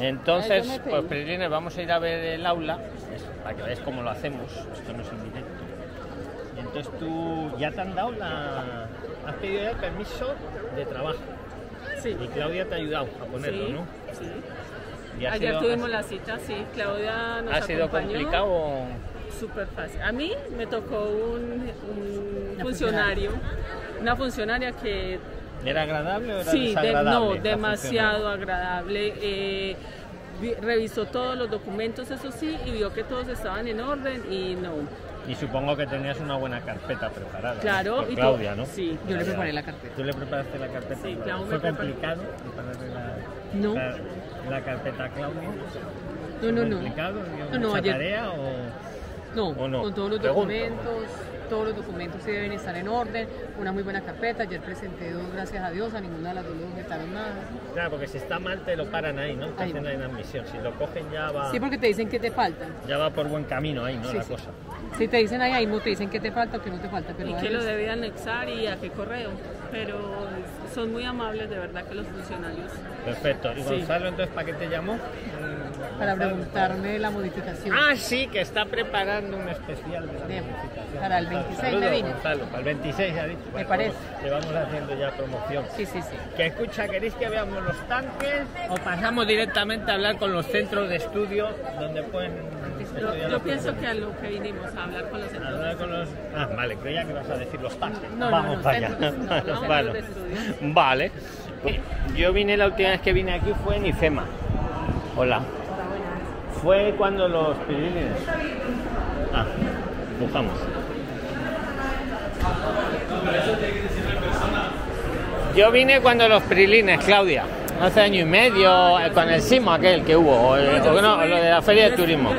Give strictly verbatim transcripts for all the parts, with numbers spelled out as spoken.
Entonces, Ay, pues Prixline, vamos a ir a ver el aula, es, para que veáis cómo lo hacemos, esto no es en directo. Entonces tú, ¿ya te han dado la... has pedido ya el permiso de trabajo? Sí. Y Claudia te ha ayudado a ponerlo, sí, ¿no? Sí. Ayer sido, tuvimos has... la cita, sí, Claudia nos ¿Ha sido acompañó. complicado o...? Súper fácil. A mí me tocó un, un una funcionario, funcionaria. una funcionaria que... ¿Era agradable o era sí, desagradable? Sí, de, no, demasiado agradable. Eh, vi, revisó todos los documentos, eso sí, y vio que todos estaban en orden y no. Y supongo que tenías una buena carpeta preparada. Claro. ¿no? Y Claudia, tú, ¿no? Sí, yo le preparé la carpeta. ¿Tú le preparaste la carpeta? Sí, Claudia. ¿Fue complicado prepararle la, no. la, la carpeta a Claudia? No, no, no. ¿Complicado? No, no, ayer... tarea o...? No, no, con todos los documentos, Pregunta. todos los documentos sí deben estar en orden, una muy buena carpeta, ayer presenté dos, gracias a Dios, a ninguna de las dos le objetaron nada. Claro, porque si está mal te lo paran ahí, ¿no? Te ahí hacen va. la inadmisión, si lo cogen ya va... Sí, porque te dicen que te falta. Ya va por buen camino ahí, ¿no? Sí, la sí. cosa. Si te dicen ahí, ahí no te dicen que te falta o que no te falta. Pero y que lo debía anexar y a qué correo, pero son muy amables de verdad que los funcionarios. Perfecto, y Gonzalo, sí. entonces, ¿para qué te llamó? Para preguntarme la modificación. Ah, sí, que está preparando un especial de la de, modificación. Para el veintiséis me vine. Gonzalo, para el veintiséis ha dicho. Me parece. Vamos, le vamos haciendo ya promoción. Sí, sí, sí. Que escucha, ¿queréis que veamos los tanques o pasamos directamente a hablar con los centros de estudio donde pueden estudiar? Yo, yo pienso que a lo que vinimos, a hablar con los centros de estudio. Los... Ah, vale, creía que vas a decir los tanques. No, vamos no, no, para allá. No, no, bueno, vale. Yo vine, la última vez que vine aquí fue en IFEMA. Hola. Fue cuando los Prixline. Ah, buscamos. Yo vine cuando los Prixline, Claudia, hace año y medio, con el sismo aquel que hubo, o, el, o no, lo de la feria de turismo.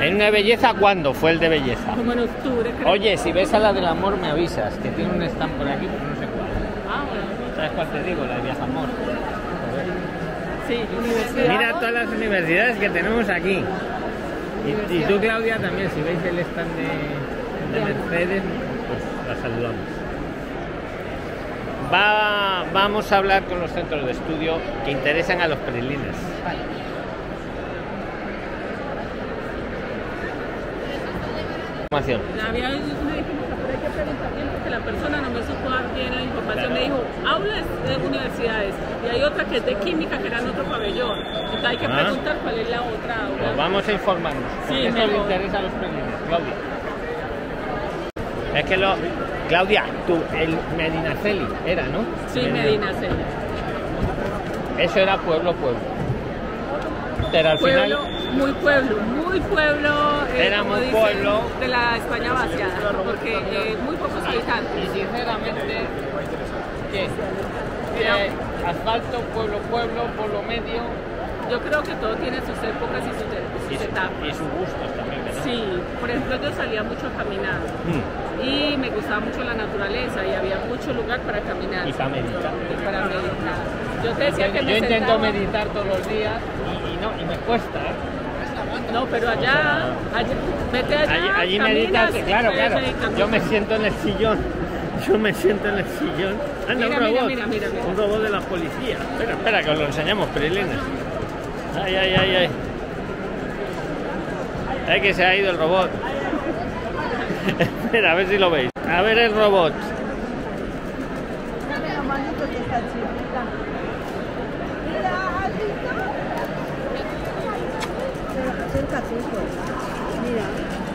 ¿En una belleza cuándo fue el de belleza? Como en octubre. Oye, si ves a la del amor me avisas, que tiene un stand por aquí, pero no sé cuál. Ah, bueno. ¿Sabes cuál te digo? La de Viaja Amor. Sí, mira todas las universidades que tenemos aquí. Y, y tú, Claudia, también, si veis el stand de, de Mercedes, pues la saludamos. Va, vamos a hablar con los centros de estudio que interesan a los Prixline. Vale. Información. La persona no me supo dar bien la información, claro. Me dijo, aulas de universidades y hay otra que es de química que era en otro pabellón, entonces hay que ah. preguntar cuál es la otra aula. Pues vamos a informarnos, sí, eso le interesa a los Prixline. Claudia, es que lo... Claudia, tú, el Medinaceli era, ¿no? Sí, Medinaceli. Eso era pueblo, pueblo. Pero al pueblo, final... muy pueblo, muy pueblo. Era muy dicen, pueblo de la España vaciada, porque eh, muy pocos habitantes. Y sinceramente, ¿qué? ¿Qué? Asfalto, pueblo, pueblo, pueblo medio. Yo creo que todo tiene sus épocas y sus, sus y, etapas. Y sus gustos también, ¿verdad? Sí, por ejemplo, yo salía mucho a caminar mm. y me gustaba mucho la naturaleza y había mucho lugar para caminar. Y para meditar. Y para meditar. Yo te decía que yo me intento sentaba, meditar todos los días y, y, no, y me cuesta, ¿eh? No, pero allá, allá vete allá, allí, allí caminas, meditas, claro, claro. Yo me siento en el sillón, yo me siento en el sillón. Anda, mira, un robot, mira, mira, mira. un robot de la policía. Espera, espera, que os lo enseñamos, Prixline. Ay, ay, ay, ay. Ay, que se ha ido el robot. Espera, a ver si lo veis. A ver el robot.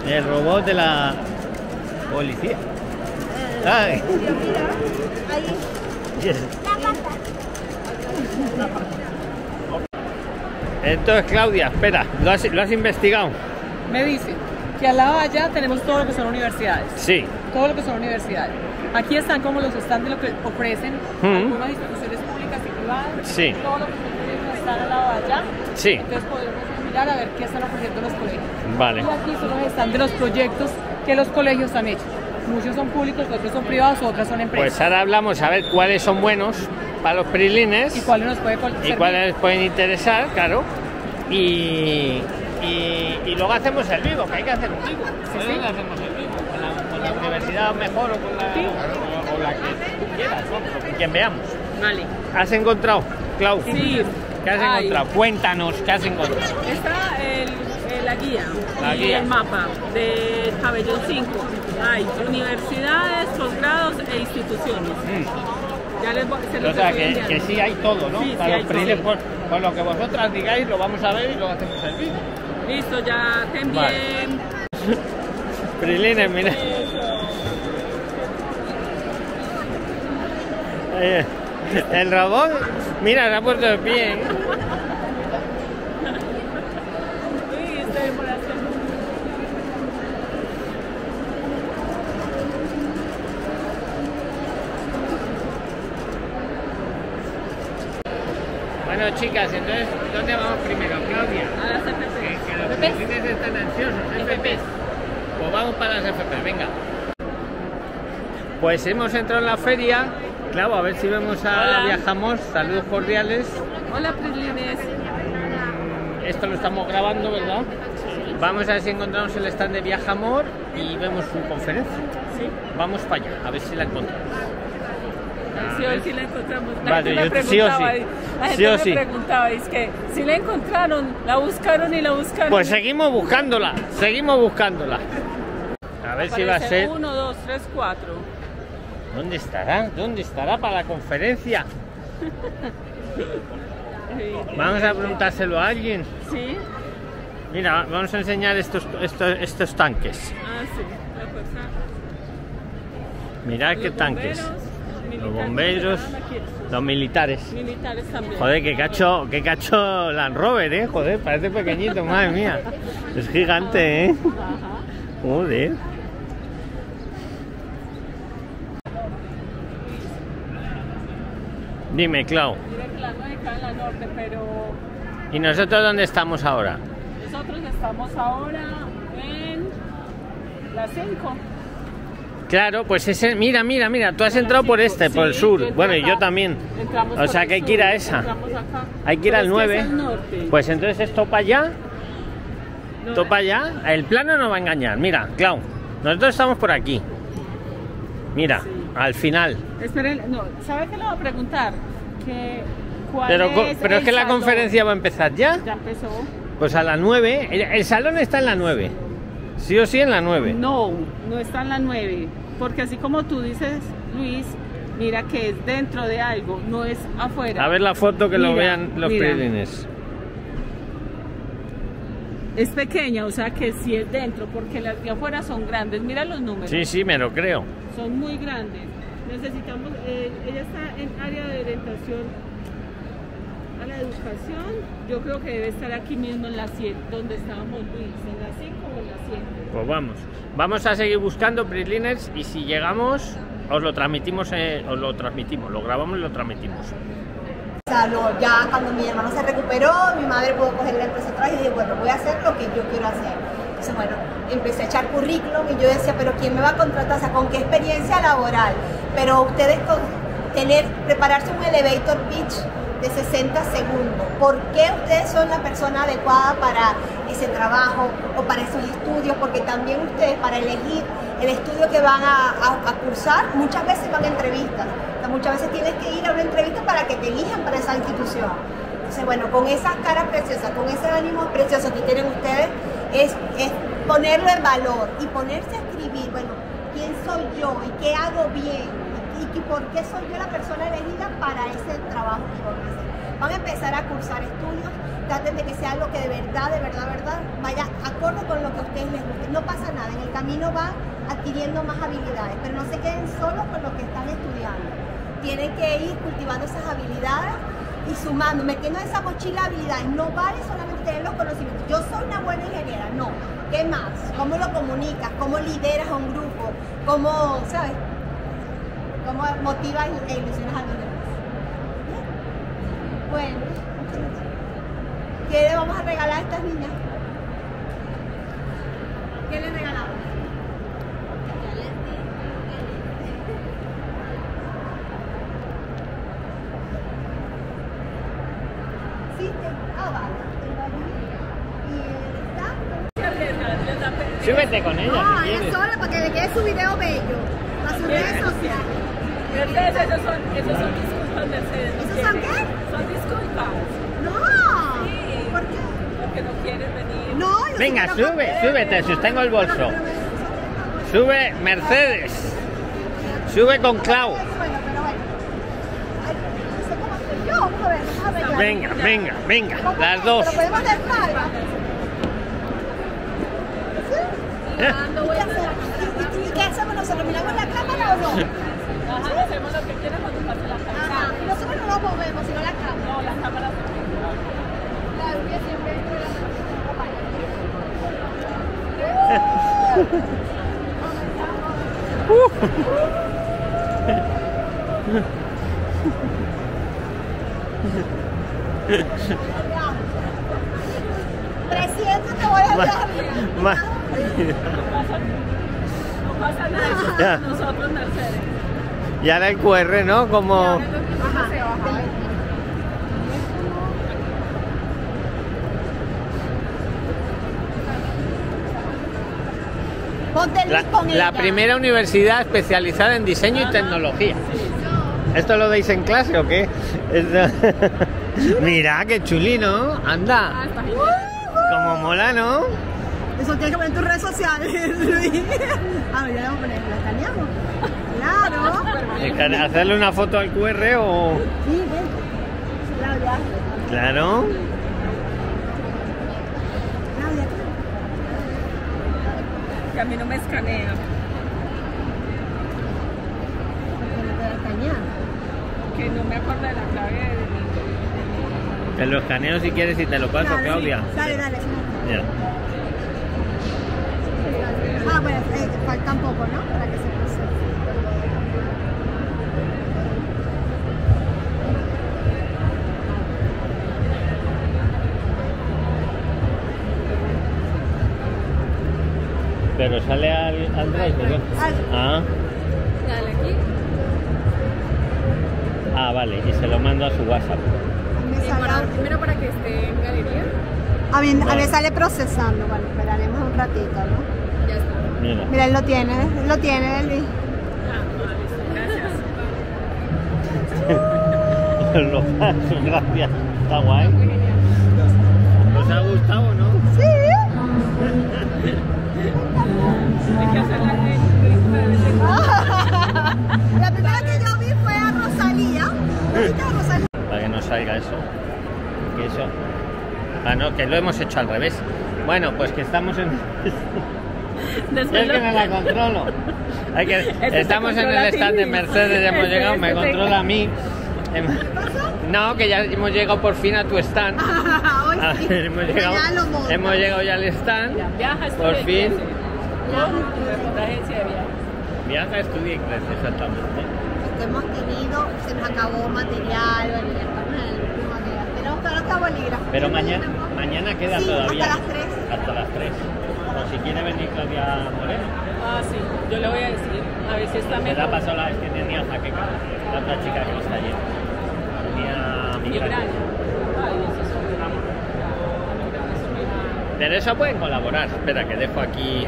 El robot de la policía. Ay. Entonces, Claudia, espera, ¿lo has, lo has investigado? Me dice que al lado de allá tenemos todo lo que son universidades. Sí. Todo lo que son universidades. Aquí están como los stands de lo que ofrecen uh -huh. algunas instituciones públicas y privadas. Sí. Todo lo que son están al lado de allá. Sí. Entonces podemos mirar a ver qué están ofreciendo los colegios. Vale. Y aquí son los stands de los proyectos que los colegios han hecho. Muchos son públicos, otros son privados, otras son empresas. Pues ahora hablamos a ver cuáles son buenos para los Prixline. Y cuáles nos puede y cuáles les pueden interesar, claro. Y, y, y luego hacemos el vivo, que hay que hacer un vivo. Sí, sí. Hacemos el vivo, con la, con la universidad mejor o con la, sí. o, o la que tú quieras, con quien veamos. Vale. ¿Has encontrado, Clau? Sí. ¿Qué has Ay. encontrado? Cuéntanos, ¿qué has encontrado? Está el, el, la guía, la guía. el mapa de Pabellón cinco. Hay universidades, posgrados e instituciones. Mm. Ya les voy, se los o sea, que, que sí hay todo, ¿no? Sí, para sí los hay todo. Por, por lo que vosotras digáis, lo vamos a ver y luego hacemos el vídeo. Listo, ya te envié. Vale. Prixline, mira. El robot, mira, se ha puesto de pie. Bueno, chicas, entonces, ¿dónde vamos primero, Claudia? A las F P. Que, que los clientes están ansiosos, F P. Pues vamos para las F P, venga. Pues hemos entrado en la feria. Claro, a ver si vemos a Hola. Viaja Amor. Saludos cordiales. Hola, Prixline. Esto lo estamos grabando, ¿verdad? Sí. Vamos a ver si encontramos el stand de Viaja Amor y vemos su conferencia. Sí. Vamos para allá, a ver si la encontramos. Sí, a ver si la encontramos. La vale, gente yo, me sí o sí. La gente sí o me sí. preguntaba, es que si la encontraron, la buscaron y la buscaron. Pues seguimos buscándola, seguimos buscándola. A ver Aparece si va a ser... uno, dos, tres, cuatro. ¿Dónde estará? ¿Dónde estará para la conferencia? Vamos a preguntárselo a alguien. Sí. Mira, vamos a enseñar estos, estos, estos tanques. Ah, sí. La fuerza. Mirad qué tanques. Bomberos, los bomberos, los militares. Militares también. Joder, qué cacho, qué cacho Land Rover, eh. Joder, parece pequeñito, madre mía. Es gigante, eh. Joder. Dime, Clau. ¿Y nosotros dónde estamos ahora? Nosotros estamos ahora en la cinco. Claro, pues ese, mira, mira, mira, tú has entrado por este, sí, por el sur. Yo bueno, y yo también. O sea, que hay que ir a esa. Hay que ir al nueve. Pues entonces esto para allá. Esto para allá. El plano no va a engañar. Mira, Clau, nosotros estamos por aquí. Mira. Sí. Al final. Esperen, no, ¿sabes qué le voy a preguntar? ¿Que cuál pero es, pero es que salón? La conferencia va a empezar ya. Ya empezó. Pues a las nueve. El, el salón está en la nueve. Sí o sí en la nueve. No, no está en la nueve. Porque así como tú dices, Luis, mira que es dentro de algo, no es afuera. A ver la foto que mira, lo vean los Prixlines. Es pequeña, o sea que sí es dentro, porque las de afuera son grandes. Mira los números. Sí, sí, me lo creo. Son muy grandes. Necesitamos, eh, ella está en área de orientación a la educación. Yo creo que debe estar aquí mismo en la siete, donde estábamos Luis, en la cinco o en la siete. Pues vamos, vamos a seguir buscando Prixliners y si llegamos, os lo transmitimos, eh, os lo transmitimos, lo grabamos y lo transmitimos. O sea, no, ya cuando mi hermano se recuperó, mi madre pudo coger la empresa atrás y dije, bueno, voy a hacer lo que yo quiero hacer. Entonces, bueno, empecé a echar currículum y yo decía, pero ¿quién me va a contratar? O sea, ¿con qué experiencia laboral? Pero ustedes con tener, prepararse un elevator pitch de sesenta segundos. ¿Por qué ustedes son la persona adecuada para ese trabajo o para esos estudios? Porque también ustedes para elegir el estudio que van a, a, a cursar, muchas veces van a entrevistas. O sea, muchas veces tienes que ir a una entrevista para que te elijan para esa institución. Entonces, bueno, con esas caras preciosas, con ese ánimo precioso que tienen ustedes, Es, es ponerlo en valor y ponerse a escribir, bueno, ¿quién soy yo y qué hago bien? ¿Y, y por qué soy yo la persona elegida para ese trabajo que van a hacer? Van a empezar a cursar estudios, traten de que sea algo que de verdad, de verdad, de verdad, vaya acorde con lo que a ustedes les guste. No pasa nada, en el camino van adquiriendo más habilidades, pero no se queden solos con lo que están estudiando. Tienen que ir cultivando esas habilidades y sumando, metiendo en esa mochila habilidades. No vale solamente tener los conocimientos. Yo soy una buena ingeniera, no. ¿Qué más? ¿Cómo lo comunicas? ¿Cómo lideras a un grupo? ¿Cómo, sabes? ¿Cómo motivas e ilusionas a los demás? Bueno, ¿qué le vamos a regalar a estas niñas? ¿Qué les regalamos? Súbete con ella. No, ella sola para que le quede su video bello. Para sus redes sociales. Mercedes, esos son, esos son disculpas, Mercedes. ¿Esos son qué? Son disculpas. No, Venga, sube, súbete, sostengo el bolso. Sube, Mercedes. Sube con Clau. Venga, venga, venga, las dos. ¿Y qué hacemos nosotros? ¿Miramos la cámara o no? Ajá, hacemos lo que quieras cuando pase la cámara. Ajá, nosotros no nos movemos, sino la cámara. No, las cámaras. La rubia siempre entra en trescientos te voy a dar. No pasa nada, nosotros Mercedes. Y ahora el Q R, ¿no? Como... La, la primera universidad especializada en diseño y tecnología. ¿Esto lo deis en clase o qué? Mira, qué chulino, anda. Como mola, ¿no? Eso tienes que poner en tus redes sociales. Ah, ya lo ponemos, lo escaneamos. Claro. ¿Hacerle una foto al Q R o...? Sí, claro. Que a mí no me escanea. Que no me acuerdo de la clave de mi... Te lo escaneo si quieres y te lo paso, dale, Claudia. Dale, dale. Ya. Ah, bueno, eh, falta un poco, ¿no? Para que se pase. Pero sale al, al drive, ¿no? Ah. Dale aquí. Ah, vale, y se lo mando a su WhatsApp. Para, primero para que esté en galería. A mí, vale. A mí sale procesando, bueno, esperaremos un ratito, ¿no? Ya está. Mira, Mira él lo tiene, él lo tiene, Luis. Ah, vale, gracias. Lo paso, gracias. Está guay. Muy genial. ¿Os ha gustado, no? Sí. La primera que yo vi fue a Rosalía. A Rosalía. Para que no salga eso. Que eso. Ah, no, que lo hemos hecho al revés. Bueno, pues que estamos en... Después es que no la controlo. Hay que... Estamos en el stand de Mercedes, hemos llegado, me controla a mí. No, que ya hemos llegado por fin a tu stand. Ah, sí. ver, hemos, llegado, hemos llegado ya al stand. Ya, viaja, por fin. Viaja, estudia y crece, exactamente. Esto hemos tenido, se nos acabó material, bueno, ya estamos en el último material. Tenemos todos los bolígrafos. Pero mañana, mañana queda sí, todavía. Hasta las tres. Hasta las tres. O si quiere venir Claudia Moreno. Ah, sí, yo le voy a decir. A ver si está mejor. Se la pasó la vez que tenía Jaqueca, la otra chica que no está allí. Tenía Miguel. Pero eso pueden colaborar. Espera, que dejo aquí.